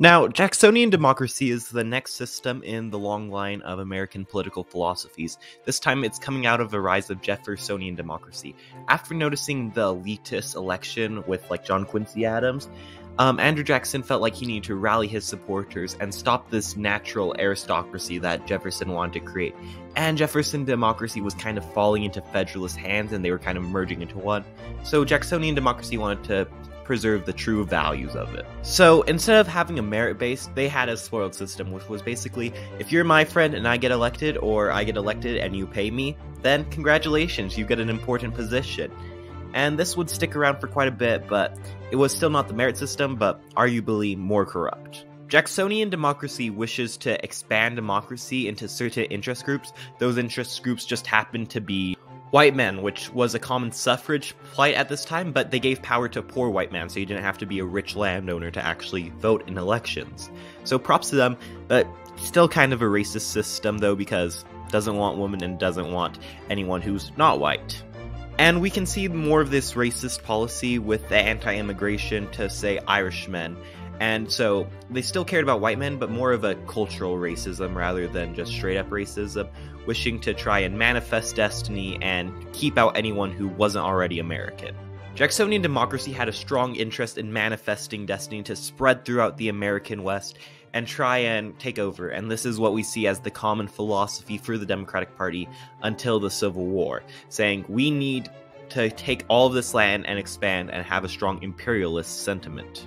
Now, Jacksonian democracy is the next system in the long line of American political philosophies. This time it's coming out of the rise of Jeffersonian democracy. After noticing the elitist election with John Quincy Adams, Andrew Jackson felt like he needed to rally his supporters and stop this natural aristocracy that Jefferson wanted to create. And Jefferson democracy was kind of falling into Federalist hands and they were kind of merging into one. So Jacksonian democracy wanted to preserve the true values of it. So instead of having a merit base, they had a spoiled system, which was basically, if you're my friend and I get elected, or I get elected and you pay me, then congratulations, you get an important position. And this would stick around for quite a bit, but it was still not the merit system, but arguably more corrupt. Jacksonian democracy wishes to expand democracy into certain interest groups. Those interest groups just happen to be white men, which was a common suffrage plight at this time, but they gave power to poor white men, so you didn't have to be a rich landowner to actually vote in elections. So props to them, but still kind of a racist system though, because it doesn't want women and doesn't want anyone who's not white. And we can see more of this racist policy with the anti-immigration to, say, Irishmen. And so they still cared about white men, but more of a cultural racism rather than just straight up racism, wishing to try and manifest destiny and keep out anyone who wasn't already American. Jacksonian democracy had a strong interest in manifesting destiny to spread throughout the American West and try and take over, and this is what we see as the common philosophy for the Democratic Party until the Civil War, saying we need to take all of this land and expand and have a strong imperialist sentiment.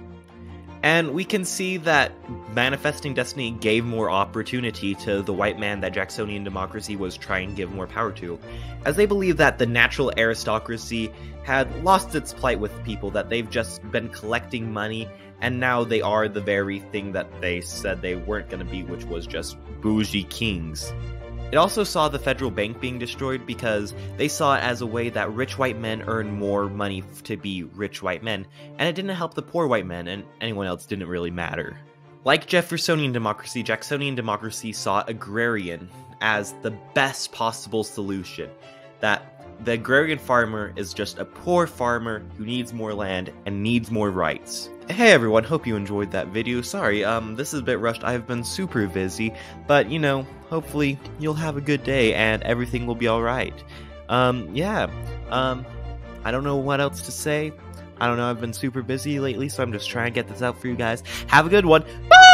And we can see that manifesting destiny gave more opportunity to the white man that Jacksonian democracy was trying to give more power to, as they believe that the natural aristocracy had lost its plight with people, that they've just been collecting money, and now they are the very thing that they said they weren't going to be, which was just bougie kings. It also saw the federal bank being destroyed because they saw it as a way that rich white men earn more money to be rich white men, and it didn't help the poor white men, and anyone else didn't really matter. Like Jeffersonian democracy, Jacksonian democracy saw agrarian as the best possible solution, that the agrarian farmer is just a poor farmer who needs more land and needs more rights. Hey everyone, hope you enjoyed that video. Sorry, this is a bit rushed, I've been super busy, but you know, hopefully you'll have a good day and everything will be alright. I don't know what else to say. I don't know, I've been super busy lately, so I'm just trying to get this out for you guys. Have a good one. Bye!